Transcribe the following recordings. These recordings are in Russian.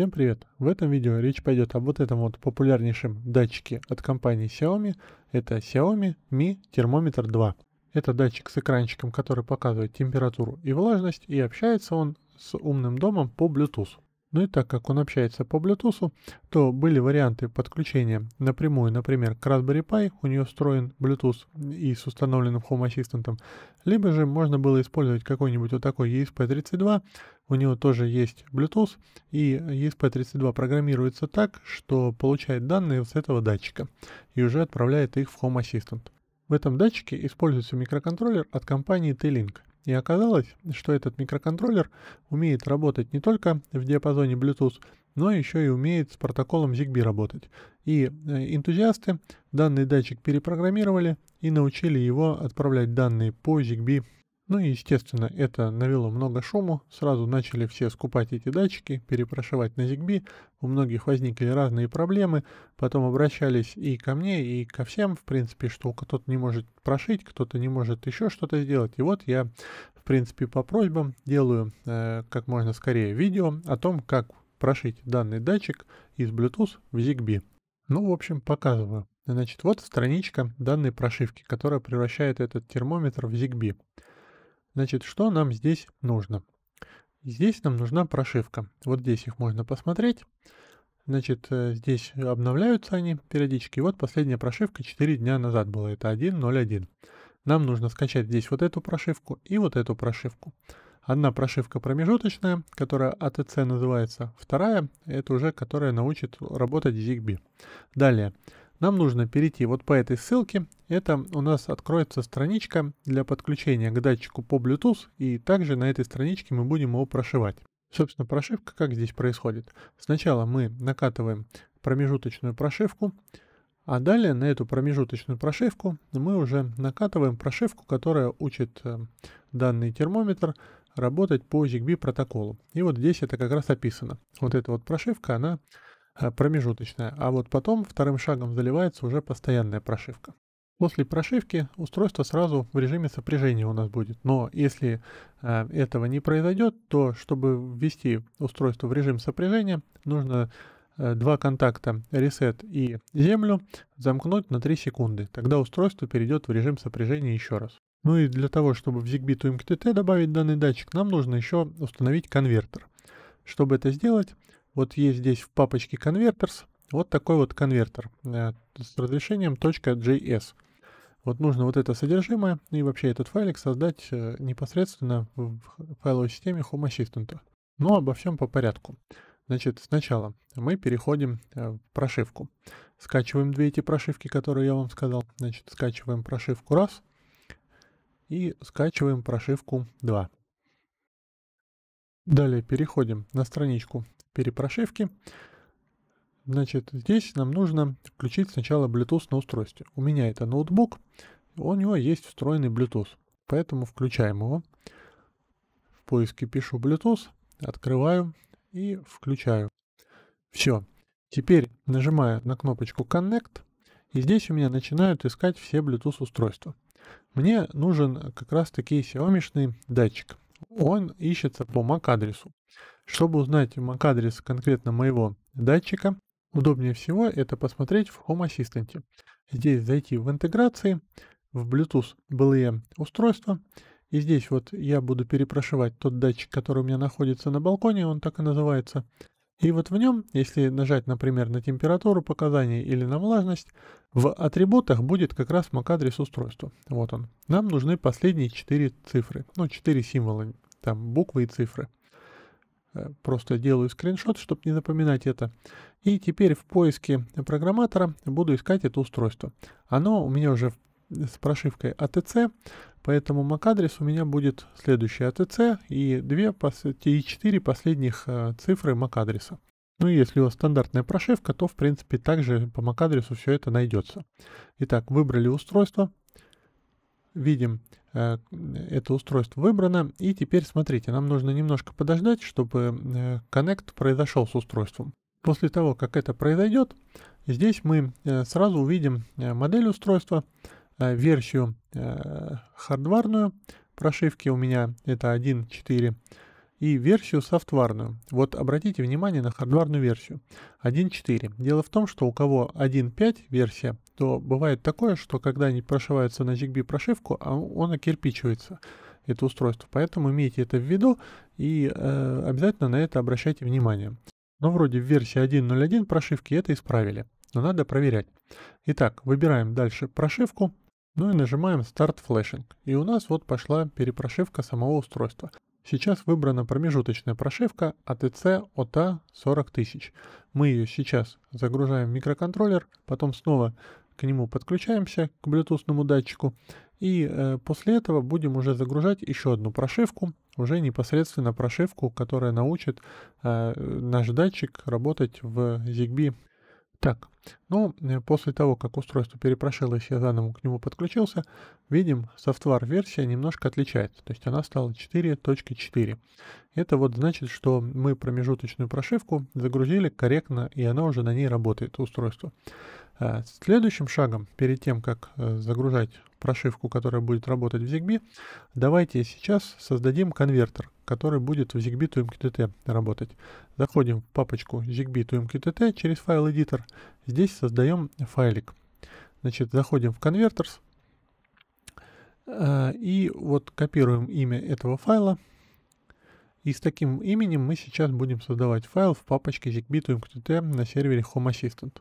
Всем привет! В этом видео речь пойдет об вот этом вот популярнейшем датчике от компании Xiaomi. Это Xiaomi Mi Thermometer 2. Это датчик с экранчиком, который показывает температуру и влажность, и общается он с умным домом по Bluetooth. Ну и так как он общается по Bluetooth, то были варианты подключения напрямую, например, к Raspberry Pi, у нее встроен Bluetooth и с установленным Home Assistant, либо же можно было использовать какой-нибудь вот такой ESP32, у него тоже есть Bluetooth, и ESP32 программируется так, что получает данные с этого датчика и уже отправляет их в Home Assistant. В этом датчике используется микроконтроллер от компании Telink. И оказалось, что этот микроконтроллер умеет работать не только в диапазоне Bluetooth, но еще и умеет с протоколом Zigbee работать. И энтузиасты данный датчик перепрограммировали и научили его отправлять данные по Zigbee. Ну и естественно, это навело много шуму, сразу начали все скупать эти датчики, перепрошивать на Zigbee, у многих возникли разные проблемы, потом обращались и ко мне, и ко всем, в принципе, что кто-то не может прошить, кто-то не может еще что-то сделать, и вот я, в принципе, по просьбам делаю как можно скорее видео о том, как прошить данный датчик из Bluetooth в Zigbee. Ну, в общем, показываю. Значит, вот страничка данной прошивки, которая превращает этот термометр в Zigbee. Значит, что нам здесь нужно? Здесь нам нужна прошивка. Вот здесь их можно посмотреть. Значит, здесь обновляются они периодически. Вот последняя прошивка 4 дня назад была. Это 1.01. Нам нужно скачать здесь вот эту прошивку и вот эту прошивку. Одна прошивка промежуточная, которая ATC называется. Вторая, это уже которая научит работать Zigbee. Далее. Нам нужно перейти вот по этой ссылке, это у нас откроется страничка для подключения к датчику по Bluetooth, и также на этой страничке мы будем его прошивать. Собственно, прошивка как здесь происходит. Сначала мы накатываем промежуточную прошивку, а далее на эту промежуточную прошивку мы уже накатываем прошивку, которая учит данный термометр работать по Zigbee протоколу. И вот здесь это как раз описано. Вот эта вот прошивка, она промежуточная, а вот потом вторым шагом заливается уже постоянная прошивка. После прошивки устройство сразу в режиме сопряжения у нас будет, но если этого не произойдет, то чтобы ввести устройство в режим сопряжения, нужно два контакта reset и землю замкнуть на 3 секунды, тогда устройство перейдет в режим сопряжения еще раз. Ну и для того, чтобы в Zigbee2mqtt добавить данный датчик, нам нужно еще установить конвертер. Чтобы это сделать, вот есть здесь в папочке Converters вот такой вот конвертер с разрешением .js. Вот нужно вот это содержимое и вообще этот файлик создать непосредственно в файловой системе Home Assistant. Но обо всем по порядку. Значит, сначала мы переходим в прошивку. Скачиваем две эти прошивки, которые я вам сказал. Значит, скачиваем прошивку раз и скачиваем прошивку 2. Далее переходим на страничку перепрошивки. Значит, здесь нам нужно включить сначала Bluetooth на устройстве. У меня это ноутбук, у него есть встроенный Bluetooth, поэтому включаем его. В поиске пишу Bluetooth, открываю и включаю. Все. Теперь нажимаю на кнопочку Connect, и здесь у меня начинают искать все Bluetooth устройства. Мне нужен как раз таки Xiaomi-шный датчик. Он ищется по MAC-адресу. Чтобы узнать MAC-адрес конкретно моего датчика, удобнее всего это посмотреть в Home Assistant. Здесь зайти в интеграции, в Bluetooth былые устройства. И здесь вот я буду перепрошивать тот датчик, который у меня находится на балконе, он так и называется. И вот в нем, если нажать, например, на температуру показания или на влажность, в атрибутах будет как раз MAC-адрес устройства. Вот он. Нам нужны последние 4 цифры, ну 4 символа, там буквы и цифры. Просто делаю скриншот, чтобы не напоминать это. И теперь в поиске программатора буду искать это устройство. Оно у меня уже с прошивкой ATC, поэтому MAC-адрес у меня будет следующий ATC и 4 последних цифры MAC-адреса. Ну и если у вас стандартная прошивка, то в принципе также по MAC-адресу все это найдется. Итак, выбрали устройство. Видим, это устройство выбрано. И теперь смотрите, нам нужно немножко подождать, чтобы коннект произошел с устройством. После того, как это произойдет, здесь мы сразу увидим модель устройства, версию хардварную прошивки, у меня это 1.4, и версию софтварную. Вот обратите внимание на хардварную версию 1.4. Дело в том, что у кого 1.5 версия, то бывает такое, что когда они прошиваются на Zigbee прошивку, он окирпичивается, это устройство. Поэтому имейте это в виду и обязательно на это обращайте внимание. Но вроде в версии 1.0.1 прошивки это исправили, но надо проверять. Итак, выбираем дальше прошивку, ну и нажимаем «Start Flashing». И у нас вот пошла перепрошивка самого устройства. Сейчас выбрана промежуточная прошивка ATC OTA 40000. Мы ее сейчас загружаем в микроконтроллер, потом снова к нему подключаемся, к Bluetooth датчику. И после этого будем уже загружать еще одну прошивку, уже непосредственно прошивку, которая научит наш датчик работать в Zigbee. Так, ну, после того, как устройство перепрошилось, я заново к нему подключился, видим, софтвар-версия немножко отличается, то есть она стала 4.4. Это вот значит, что мы промежуточную прошивку загрузили корректно, и она уже на ней работает, устройство. Следующим шагом, перед тем, как загружать прошивку, которая будет работать в Zigbee, давайте сейчас создадим конвертер, который будет в Zigbee2mqtt работать. Заходим в папочку Zigbee2mqtt через файл-эдитор. Здесь создаем файлик. Значит, заходим в конвертерс и вот копируем имя этого файла. И с таким именем мы сейчас будем создавать файл в папочке Zigbee2mqtt на сервере Home Assistant.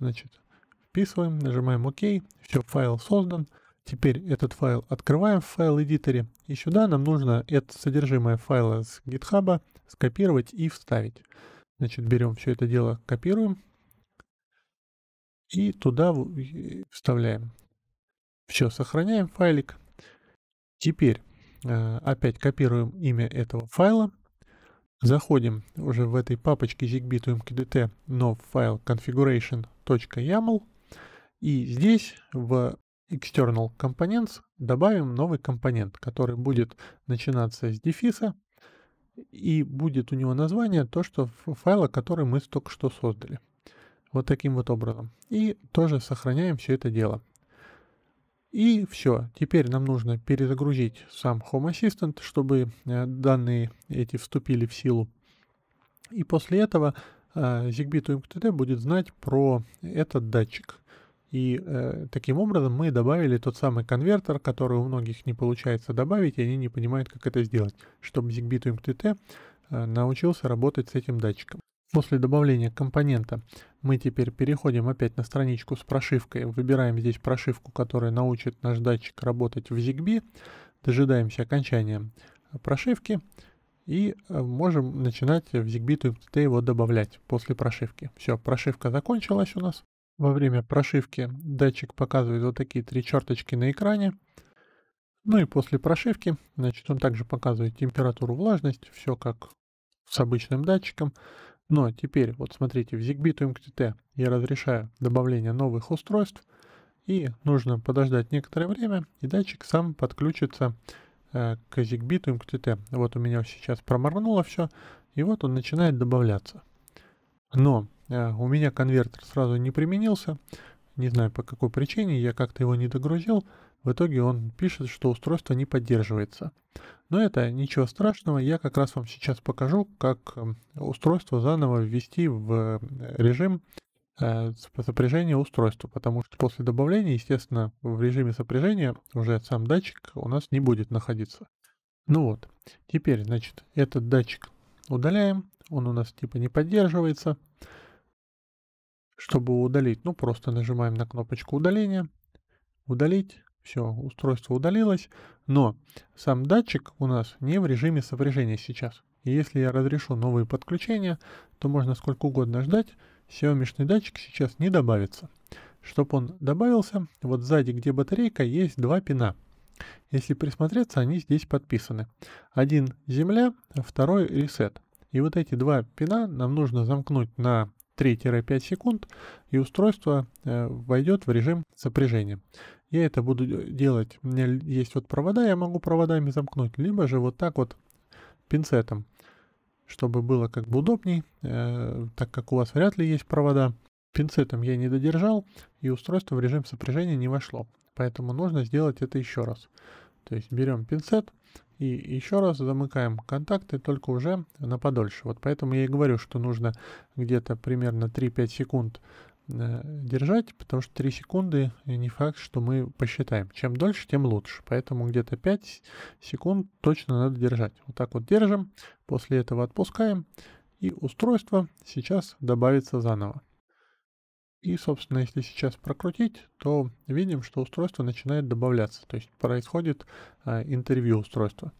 Значит, вписываем, нажимаем ОК, все, файл создан. Теперь этот файл открываем в файл-эдиторе, и сюда нам нужно это содержимое файла с GitHub скопировать и вставить. Значит, берем все это дело, копируем и туда вставляем. Все, сохраняем файлик. Теперь опять копируем имя этого файла. Заходим уже в этой папочке zigbee2mqtt, но в файл configuration.yaml, и здесь в external components добавим новый компонент, который будет начинаться с дефиса, и будет у него название то, что файла, который мы только что создали. Вот таким вот образом. И тоже сохраняем все это дело. И все. Теперь нам нужно перезагрузить сам Home Assistant, чтобы данные эти вступили в силу. И после этого Zigbee2mqtt будет знать про этот датчик. И таким образом мы добавили тот самый конвертер, который у многих не получается добавить, и они не понимают, как это сделать, чтобы Zigbee2mqtt научился работать с этим датчиком. После добавления компонента мы теперь переходим опять на страничку с прошивкой, выбираем здесь прошивку, которая научит наш датчик работать в Zigbee, дожидаемся окончания прошивки и можем начинать в Zigbee2mqtt его добавлять после прошивки. Все, прошивка закончилась у нас. Во время прошивки датчик показывает вот такие три черточки на экране. Ну и после прошивки, значит, он также показывает температуру, влажность, все как с обычным датчиком. Но теперь, вот смотрите, в Zigbee2mqtt я разрешаю добавление новых устройств, и нужно подождать некоторое время, и датчик сам подключится к Zigbee2mqtt. Вот у меня сейчас проморгнуло все, и вот он начинает добавляться. Но у меня конвертер сразу не применился, не знаю по какой причине, я как-то его не догрузил. В итоге он пишет, что устройство не поддерживается. Но это ничего страшного, я как раз вам сейчас покажу, как устройство заново ввести в режим сопряжения устройства, потому что после добавления, естественно, в режиме сопряжения уже сам датчик у нас не будет находиться. Ну вот, теперь, значит, этот датчик удаляем, он у нас типа не поддерживается. Чтобы удалить, ну просто нажимаем на кнопочку удаления, удалить. Все, устройство удалилось, но сам датчик у нас не в режиме сопряжения сейчас. И если я разрешу новые подключения, то можно сколько угодно ждать, Xiaomi-шный датчик сейчас не добавится. Чтобы он добавился, вот сзади, где батарейка, есть два пина. Если присмотреться, они здесь подписаны. Один земля, второй ресет. И вот эти два пина нам нужно замкнуть на 3-5 секунд, и устройство войдет в режим сопряжения. Я это буду делать, у меня есть вот провода, я могу проводами замкнуть, либо же вот так вот пинцетом, чтобы было как бы удобней, так как у вас вряд ли есть провода. Пинцетом я не додержал, и устройство в режим сопряжения не вошло, поэтому нужно сделать это еще раз. То есть берем пинцет И еще раз замыкаем контакты, только уже на подольше. Вот поэтому я и говорю, что нужно где-то примерно 3-5 секунд держать, потому что 3 секунды не факт, что мы посчитаем. Чем дольше, тем лучше. Поэтому где-то 5 секунд точно надо держать. Вот так вот держим, после этого отпускаем, и устройство сейчас добавится заново. И, собственно, если сейчас прокрутить, то видим, что устройство начинает добавляться, то есть происходит интервью устройства.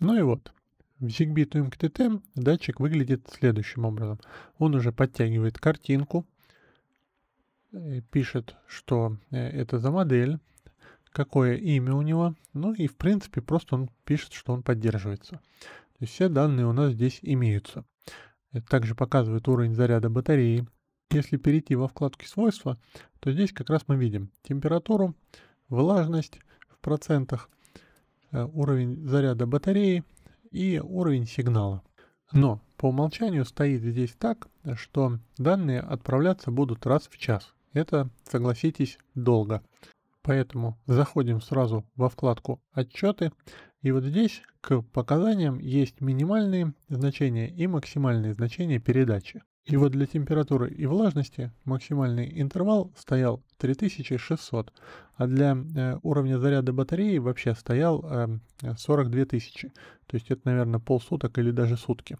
Ну и вот, в Zigbee2mqtt датчик выглядит следующим образом. Он уже подтягивает картинку, пишет, что это за модель, какое имя у него, ну и, в принципе, просто он пишет, что он поддерживается. То есть все данные у нас здесь имеются. Это также показывает уровень заряда батареи. Если перейти во вкладке «Свойства», то здесь как раз мы видим температуру, влажность в процентах, уровень заряда батареи и уровень сигнала. Но по умолчанию стоит здесь так, что данные отправляться будут раз в час. Это, согласитесь, долго. Поэтому заходим сразу во вкладку «Отчеты». И вот здесь к показаниям есть минимальные значения и максимальные значения передачи. И вот для температуры и влажности максимальный интервал стоял 3600, а для уровня заряда батареи вообще стоял 42 тысячи. То есть это, наверное, полсуток или даже сутки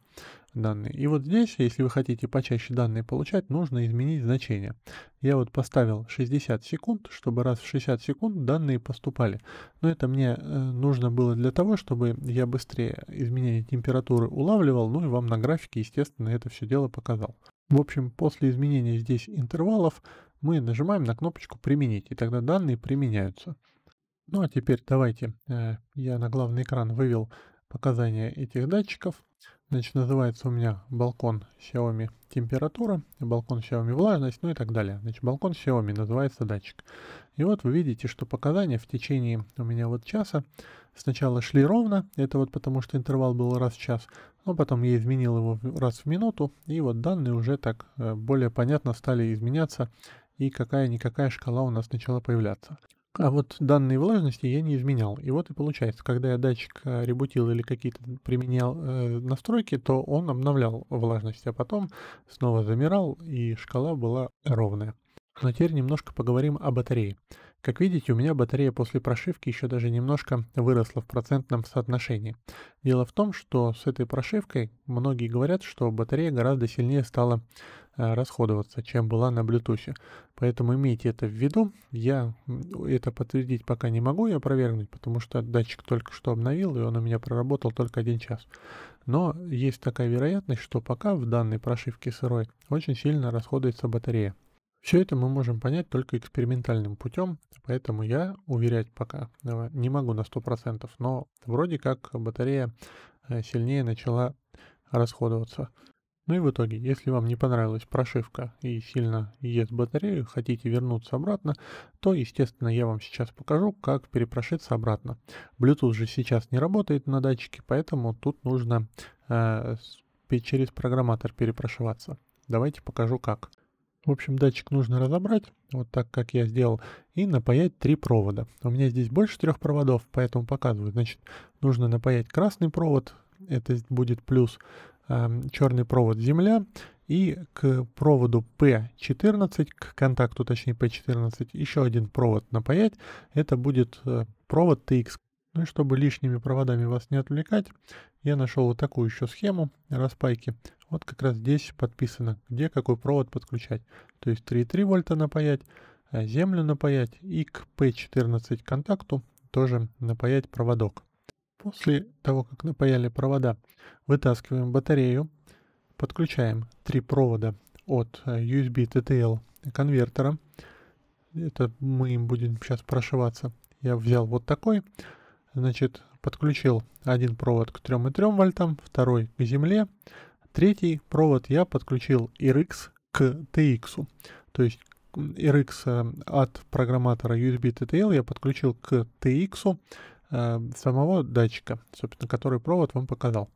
данные. И вот здесь, если вы хотите почаще данные получать, нужно изменить значение. Я вот поставил 60 секунд, чтобы раз в 60 секунд данные поступали. Но это мне нужно было для того, чтобы я быстрее изменение температуры улавливал, ну и вам на графике, естественно, это все дело показал. В общем, после изменения здесь интервалов мы нажимаем на кнопочку «Применить», и тогда данные применяются. Ну а теперь давайте я на главный экран вывел показания этих датчиков. Значит, называется у меня балкон Xiaomi температура, балкон Xiaomi влажность, ну и так далее. Значит, балкон Xiaomi называется датчик. И вот вы видите, что показания в течение у меня вот часа сначала шли ровно, это вот потому что интервал был раз в час, но потом я изменил его раз в минуту, и вот данные уже так более понятно стали изменяться, и какая-никакая шкала у нас начала появляться. А вот данные влажности я не изменял. И вот и получается, когда я датчик ребутил или какие-то применял настройки, то он обновлял влажность, а потом снова замирал, и шкала была ровная. Но теперь немножко поговорим о батарее. Как видите, у меня батарея после прошивки еще даже немножко выросла в процентном соотношении. Дело в том, что с этой прошивкой многие говорят, что батарея гораздо сильнее стала расходоваться, чем была на Bluetooth. Поэтому имейте это в виду. Я это подтвердить пока не могу и опровергнуть, потому что датчик только что обновил, и он у меня проработал только 1 час. Но есть такая вероятность, что пока в данной прошивке сырой очень сильно расходуется батарея. Все это мы можем понять только экспериментальным путем, поэтому я уверять пока не могу на 100%, но вроде как батарея сильнее начала расходоваться. Ну и в итоге, если вам не понравилась прошивка и сильно ест батарею, хотите вернуться обратно, то, естественно, я вам сейчас покажу, как перепрошиться обратно. Bluetooth же сейчас не работает на датчике, поэтому тут нужно через программатор перепрошиваться. Давайте покажу как. В общем, датчик нужно разобрать, вот так, как я сделал, и напаять 3 провода. У меня здесь больше 3 проводов, поэтому показываю. Значит, нужно напаять красный провод, это будет плюс, черный провод земля, и к проводу P14, к контакту, точнее P14, еще 1 провод напаять, это будет провод TX. Ну и чтобы лишними проводами вас не отвлекать, я нашел вот такую еще схему распайки. Вот как раз здесь подписано, где какой провод подключать. То есть 3,3 вольта напаять, землю напаять и к P14 контакту тоже напаять проводок. После того, как напаяли провода, вытаскиваем батарею, подключаем 3 провода от USB TTL конвертера. Это мы им будем сейчас прошиваться. Я взял вот такой. Значит, подключил 1 провод к 3,3 вольтам, 2 к земле, 3-й провод я подключил RX к TX. То есть RX от программатора USB TTL я подключил к TX самого датчика, собственно, который провод вам показал.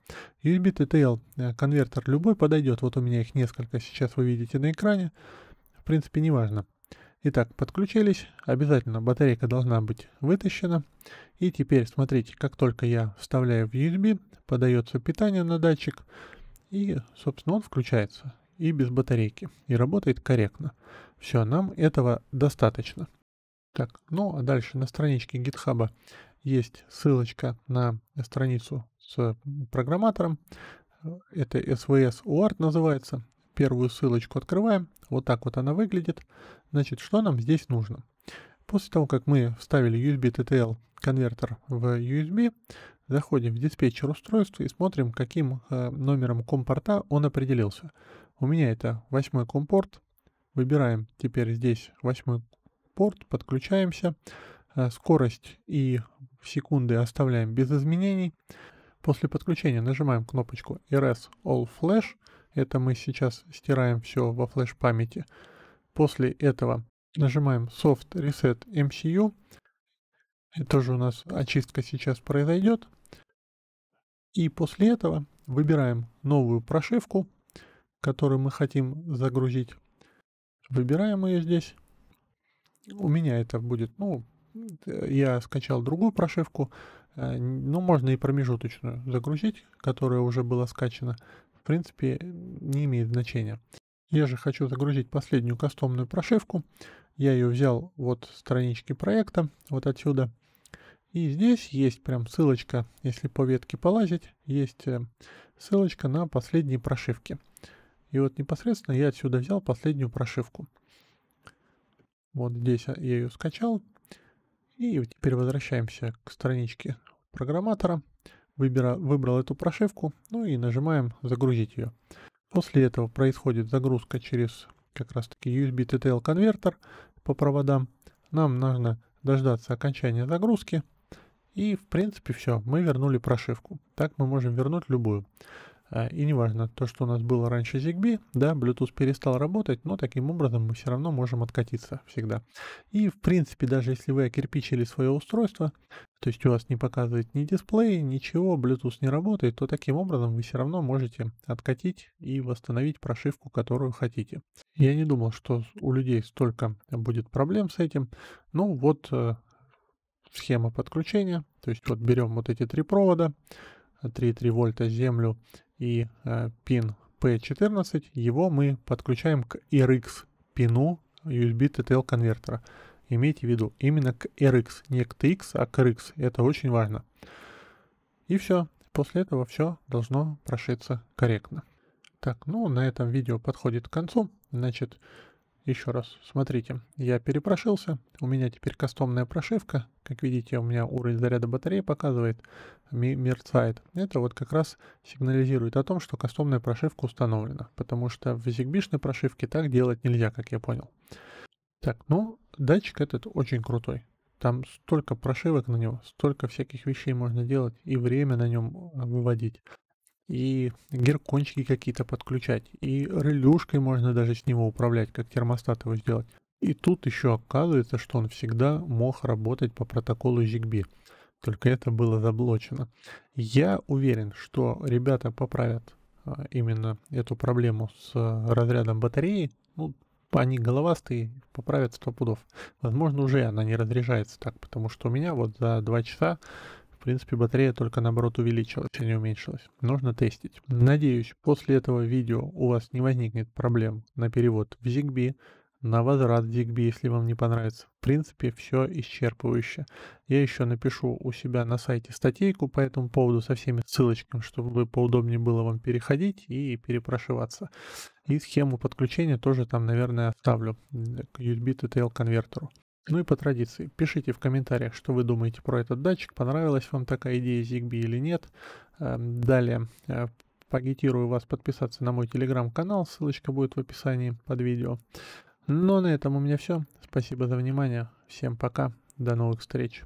USB TTL конвертер любой подойдет. Вот у меня их несколько, сейчас вы видите на экране. В принципе, неважно. Итак, подключились, обязательно батарейка должна быть вытащена. И теперь смотрите, как только я вставляю в USB, подается питание на датчик, и, собственно, он включается и без батарейки, и работает корректно. Все, нам этого достаточно. Так, ну а дальше на страничке GitHub есть ссылочка на страницу с программатором. Это SWS UART называется. Первую ссылочку открываем. Вот так вот она выглядит. Значит, что нам здесь нужно? После того, как мы вставили USB TTL конвертер в USB, заходим в диспетчер устройства и смотрим, каким номером компорта он определился. У меня это 8-й компорт. Выбираем теперь здесь 8-й порт, подключаемся. Скорость и секунды оставляем без изменений. После подключения нажимаем кнопочку RS All Flash. Это мы сейчас стираем все во флеш-памяти. После этого нажимаем Soft Reset MCU. Это же у нас очистка сейчас произойдет. И после этого выбираем новую прошивку, которую мы хотим загрузить. Выбираем ее здесь. У меня это будет, ну, я скачал другую прошивку, но можно и промежуточную загрузить, которая уже была скачана. В принципе, не имеет значения. Я же хочу загрузить последнюю кастомную прошивку. Я ее взял вот с странички проекта, вот отсюда. И здесь есть прям ссылочка, если по ветке полазить, есть ссылочка на последние прошивки. И вот непосредственно я отсюда взял последнюю прошивку. Вот здесь я ее скачал. И теперь возвращаемся к страничке программатора. Выбрал эту прошивку, ну и нажимаем «Загрузить ее». После этого происходит загрузка через как раз-таки USB TTL конвертер по проводам. Нам нужно дождаться окончания загрузки. И в принципе все, мы вернули прошивку. Так мы можем вернуть любую. И неважно, то, что у нас было раньше Zigbee, да, Bluetooth перестал работать, но таким образом мы все равно можем откатиться всегда. И, в принципе, даже если вы окирпичили свое устройство, то есть у вас не показывает ни дисплей, ничего, Bluetooth не работает, то таким образом вы все равно можете откатить и восстановить прошивку, которую хотите. Я не думал, что у людей столько будет проблем с этим, ну вот схема подключения, то есть вот берем вот эти три провода, 3,3 вольта, землю и пин P14, его мы подключаем к RX пину USB TTL конвертера. Имейте в виду, именно к RX, не к TX, а к RX. Это очень важно. И все. После этого все должно прошиться корректно. Так, ну на этом видео подходит к концу. Значит, еще раз, смотрите, я перепрошился, у меня теперь кастомная прошивка, как видите, у меня уровень заряда батареи показывает, мерцает. Это вот как раз сигнализирует о том, что кастомная прошивка установлена, потому что в зигбишной прошивке так делать нельзя, как я понял. Так, ну, датчик этот очень крутой, там столько прошивок на него, столько всяких вещей можно делать и время на нем выводить. И геркончики какие-то подключать, и релюшкой можно даже с него управлять, как термостат его сделать. И тут еще оказывается, что он всегда мог работать по протоколу Zigbee, только это было заблочено. Я уверен, что ребята поправят именно эту проблему с разрядом батареи, ну, они головастые, поправят 100 пудов. Возможно, уже она не разряжается так, потому что у меня вот за 2 часа в принципе, батарея только, наоборот, увеличилась, а не уменьшилась. Нужно тестить. Надеюсь, после этого видео у вас не возникнет проблем на перевод в Zigbee, на возврат в Zigbee, если вам не понравится. В принципе, все исчерпывающе. Я еще напишу у себя на сайте статейку по этому поводу со всеми ссылочками, чтобы поудобнее было вам переходить и перепрошиваться. И схему подключения тоже там, наверное, оставлю к USB TTL конвертеру. Ну и по традиции, пишите в комментариях, что вы думаете про этот датчик, понравилась вам такая идея Zigbee или нет. Далее, агитирую вас подписаться на мой телеграм-канал, ссылочка будет в описании под видео. Ну а на этом у меня все, спасибо за внимание, всем пока, до новых встреч.